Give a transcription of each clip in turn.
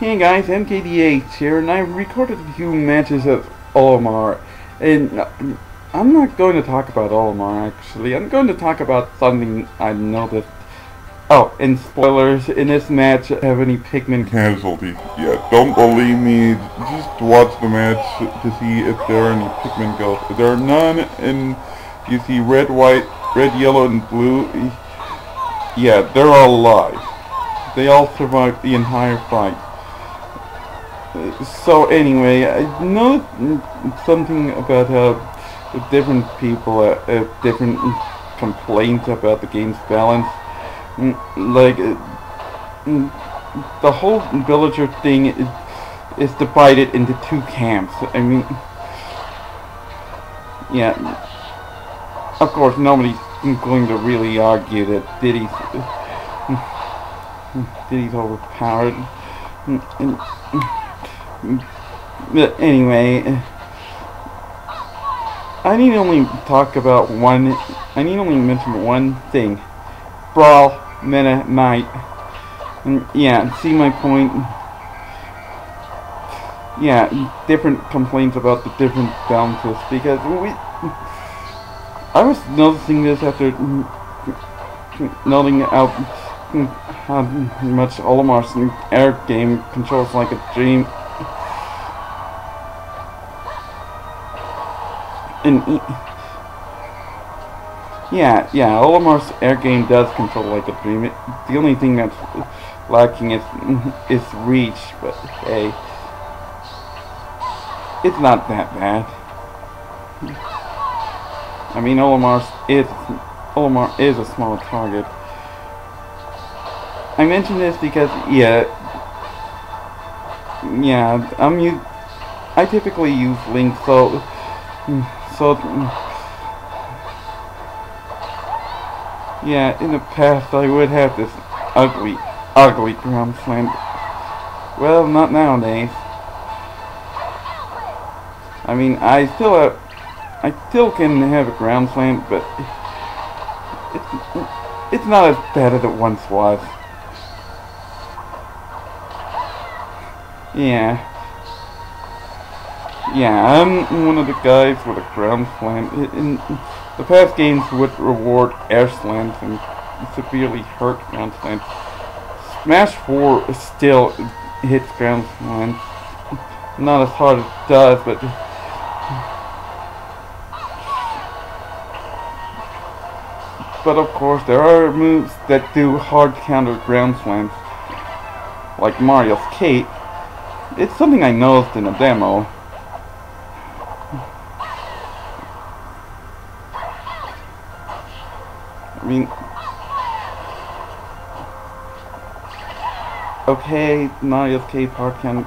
Hey guys, MKDH here, and I recorded a few matches at Olimar, and I'm not going to talk about Olimar actually. I'm going to talk about something I noticed. Oh, and spoilers, in this match have any Pikmin casualties yet. Don't believe me, just watch the match to see if there are any Pikmin ghosts. There are none, and you see red, white, red, yellow, and blue. Yeah, they're all alive. They all survived the entire fight. So anyway, I know something about how different people have different complaints about the game's balance. Like, the whole villager thing is divided into two camps. I mean, yeah, of course nobody's going to really argue that Diddy's overpowered. But anyway, I need only mention one thing. Brawl, Meta Knight. Yeah, see my point? Yeah, different complaints about the different balances, because I was noticing this after noting out how much Olimar's air game controls like a dream. And yeah, Olimar's air game does control like a dream. The only thing that's lacking is reach, but hey, it's not that bad. I mean, Olimar is a small target. I mention this because yeah, I typically use Link, so yeah, in the past I would have this ugly ground slam. Well, not nowadays. I mean, I still can have a ground slam, but it's not as bad as it once was. Yeah. Yeah, I'm one of the guys with a ground slam. In the past games would reward air slams and severely hurt ground slams. Smash 4 still hits ground slams. Not as hard as it does, but of course there are moves that do hard counter ground slams. Like Mario's Kate. It's something I noticed in a demo. I mean, okay, Mario's K part can,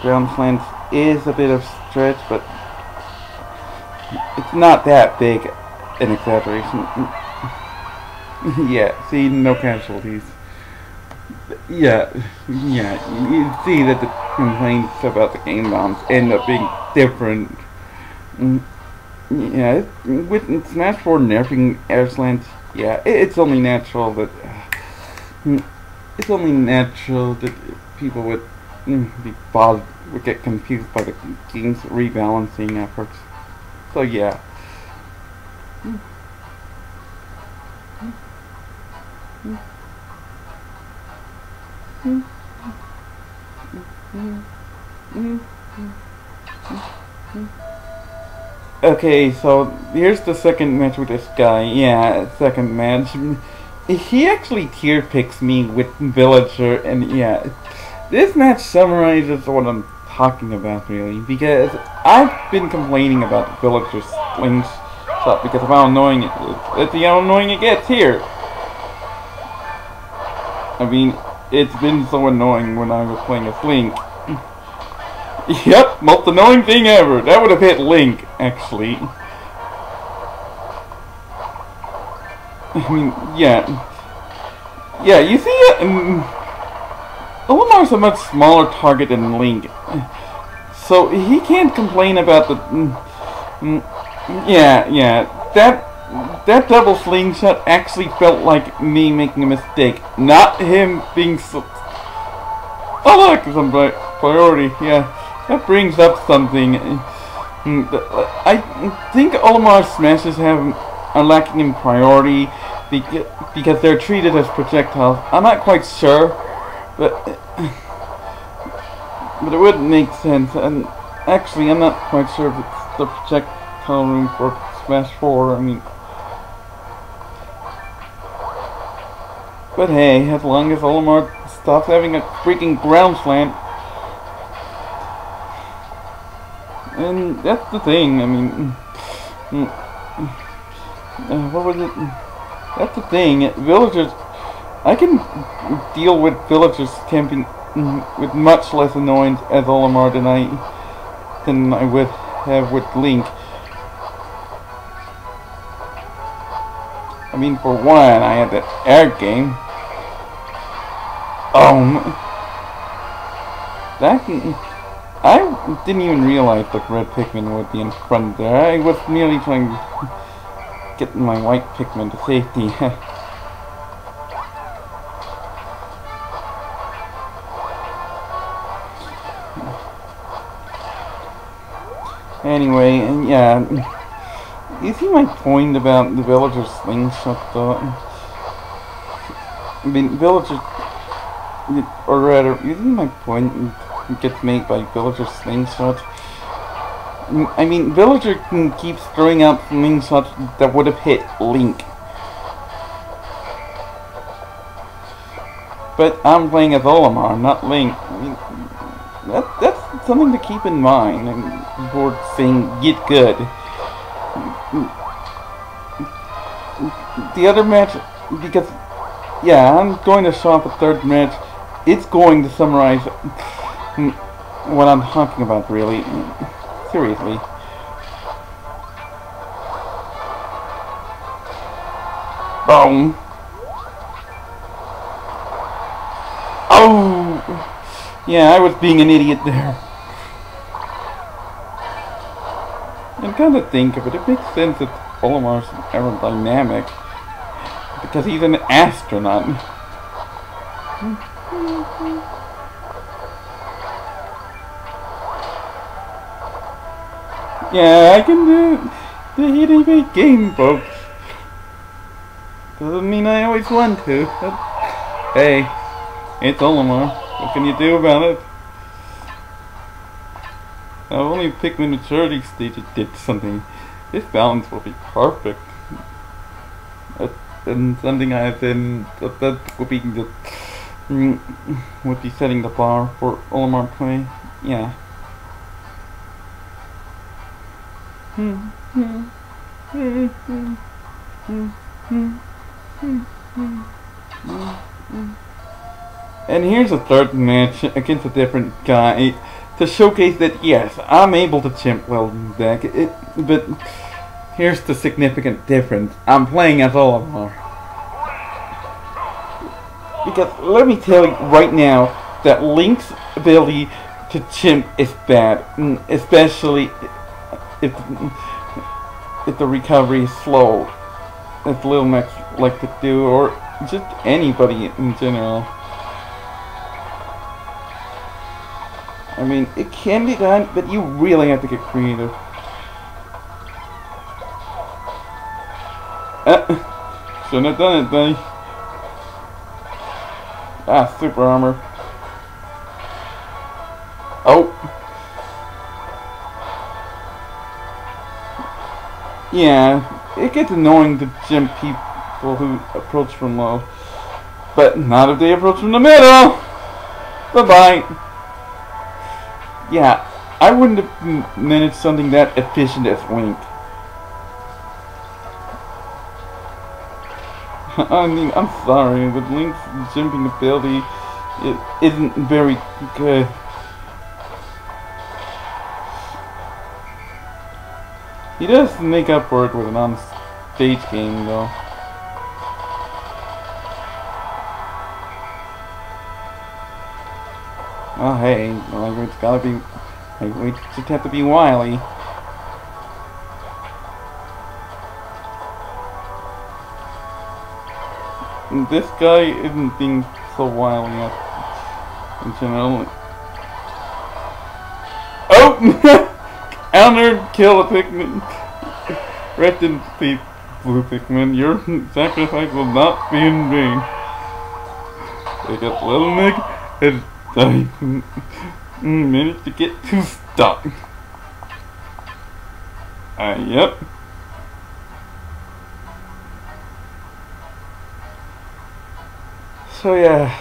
ground slams is a bit of stretch, but it's not that big an exaggeration. Yeah, see, no casualties. Yeah, you see that the complaints about the game bombs end up being different. Yeah, with Smash 4 nerfing air slants, yeah, it's only natural that people would be bothered, would get confused by the game's rebalancing efforts. So yeah. Okay, so here's the second match with this guy. Yeah, second match. He actually tier picks me with villager, and yeah, this match summarizes what I'm talking about really, because I've been complaining about the villager slingshot because of how annoying it is. Let's see how annoying it gets here. I mean, it's been so annoying when I was playing as Link. Yep, most annoying thing ever. That would have hit Link, actually. I mean, yeah. Yeah, you see it? Olimar's a much smaller target than Link. So he can't complain about the... Yeah. That double slingshot actually felt like me making a mistake. Not him being so... Oh look, some priority, yeah. That brings up something. I think Olimar smashes are lacking in priority because they're treated as projectiles. I'm not quite sure, but it would make sense. And actually, I'm not quite sure if it's the projectile room for Smash 4. I mean, but hey, as long as Olimar stops having a freaking ground slam. And that's the thing, I mean, what was it? That's the thing, villagers, I can deal with villagers camping with much less annoyance as Olimar than I would have with Link. I mean, for one, I had that air game. I didn't even realize the red Pikmin would be in front there. I was merely trying to get my white Pikmin to safety. Anyway, yeah. You see my point about the villagers' slingshot though? I mean, villagers... Or rather, you see my point? Gets made by villager slingshots. I mean, villager keeps throwing out slingshots that would have hit Link. But I'm playing as Olimar, not Link. I mean, that's something to keep in mind. Before saying get good. The other match, because yeah, I'm going to show up a third match. It's going to summarize what I'm talking about, really. Seriously. Boom. Oh! Yeah, I was being an idiot there. And come to think of it, it makes sense that Olimar's aerodynamic, because he's an astronaut. Yeah, I can do the hitting game, folks. Doesn't mean I always want to. But hey, it's Olimar. What can you do about it? I've only picked the maturity stage and did something. This balance will be perfect. And something I have been that would be setting the bar for Olimar play. Yeah. And here's a third match against a different guy to showcase that yes, I'm able to chimp well deck it, but here's the significant difference. I'm playing as Olimar. Because let me tell you right now that Link's ability to chimp is bad, especially if the recovery is slow, as Lil Max like to do, or just anybody in general. I mean, it can be done, but you really have to get creative. Shouldn't have done it, buddy. Ah, super armor. Oh. Yeah, it gets annoying to gym people who approach from low, but not if they approach from the middle. Bye-bye. Yeah, I wouldn't have managed something that efficient as Link. I mean, I'm sorry, but Link's jumping ability isn't very good. He does make up for it with an on-stage game, though. Oh, hey, just have to be wily. This guy isn't being so wily yet. Oh! Countered, kill a Pikmin. Rest in peace, blue Pikmin. Your sacrifice will not be in vain. Pick up little Nick and I managed to get too stuck. Yep. So yeah.